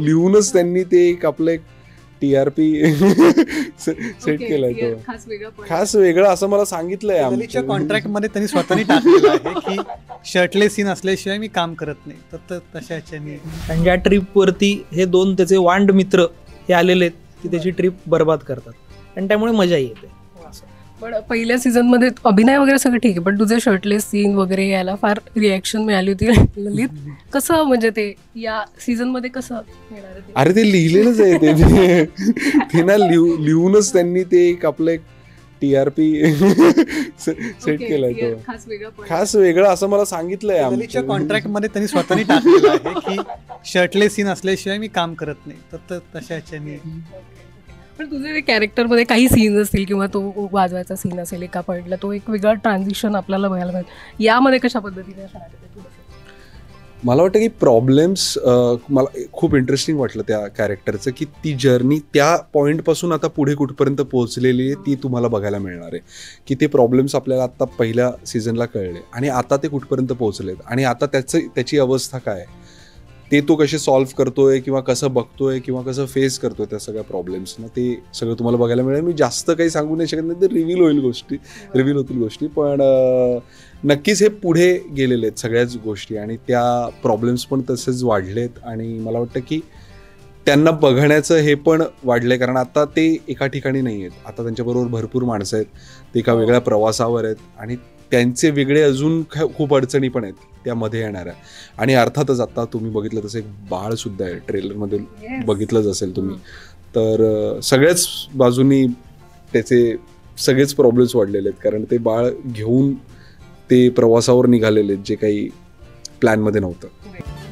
ल्यूनस त्यांनी ते एक आपलं एक टीआरपी सेट केलाय तो खास वेगळा असं मला सांगितलंय आमच्या कॉन्ट्रॅक्ट मध्ये त्यांनी स्वतःनी टाकलेलं आहे की शर्टलेस सीन असल्याशिवाय मी काम करत नाही. तर तशा ह्याच्याने आणि या ट्रिप वरती हे दोन त्याचे वांड मित्र हे आलेले आहेत की त्याची ट्रिप बर्बाद करतात आणि त्यामुळे मजा येते. पण पहिल्या सीझन मध्ये अभिनय वगैरे सगळं ठीक आहे पण तुझे शर्टलेस सीन वगैरे याला फार रिएक्शन मिळाली होती ललित. कसं म्हणजे ते या सीझन मध्ये कसं येणार? अरे ते लिहिलेलंच आहे ते ना लिहूनच त्यांनी ते एक आपलं एक टीआरपी सेट केलाय तो खास वेगळा असं मला सांगितलंय आमच्या कॉन्ट्रॅक्ट मध्ये त्यांनी स्वतःनी टाकलेलं आहे की शर्टलेस सीन असल्याशिवाय मी काम करत नाही. तर तशा ह्याच्याने पण तुझे कॅरेक्टर मध्ये काही सीन्स असतील किंवा तो वाजवायचा सीन असेल एका पॉइंटला तो एक वेगळा ट्रान्झिशन आपल्याला बघायला मिळतं. यामध्ये कशा पद्धतीने मला वाटतं की प्रॉब्लेम्स मला खूप इंटरेस्टिंग वाटलं त्या कॅरेक्टरचं की ती जर्नी त्या पॉईंटपासून आता पुढे कुठपर्यंत पोहोचलेली आहे ती तुम्हाला बघायला मिळणार आहे की ते प्रॉब्लेम्स आपल्याला आत्ता पहिल्या सीझनला कळले आणि आता ते कुठपर्यंत पोहोचलेत आणि आता त्याची अवस्था काय आहे ते तो कसे सॉल्व्ह करतोय किंवा कसं बघतोय किंवा कसं फेस करतोय त्या सगळ्या प्रॉब्लेम्सना ते सगळं तुम्हाला बघायला मिळेल. मी जास्त काही सांगू नाही शकत नाही ते रिव्हील होतील गोष्टी पण नक्कीच हे पुढे गेलेले आहेत सगळ्याच गोष्टी आणि त्या प्रॉब्लेम्स पण तसेच वाढलेत आणि मला वाटतं की त्यांना बघण्याचं हे पण वाढलं कारण आता ते एका ठिकाणी नाही आहेत. आता त्यांच्याबरोबर भरपूर माणसं आहेत ते एका वेगळ्या प्रवासावर आहेत आणि त्यांचे वेगळे अजून खूप अडचणी पण आहेत त्यामध्ये येणार आहे आणि अर्थातच आता तुम्ही बघितलं तसं एक बाळ सुद्धा आहे ट्रेलरमध्ये बघितलंच असेल तुम्ही. तर सगळ्याच बाजूनी त्याचे सगळेच प्रॉब्लेम्स वाढलेले आहेत कारण ते बाळ घेऊन ते प्रवासावर निघालेले आहेत जे काही प्लॅनमध्ये नव्हतं.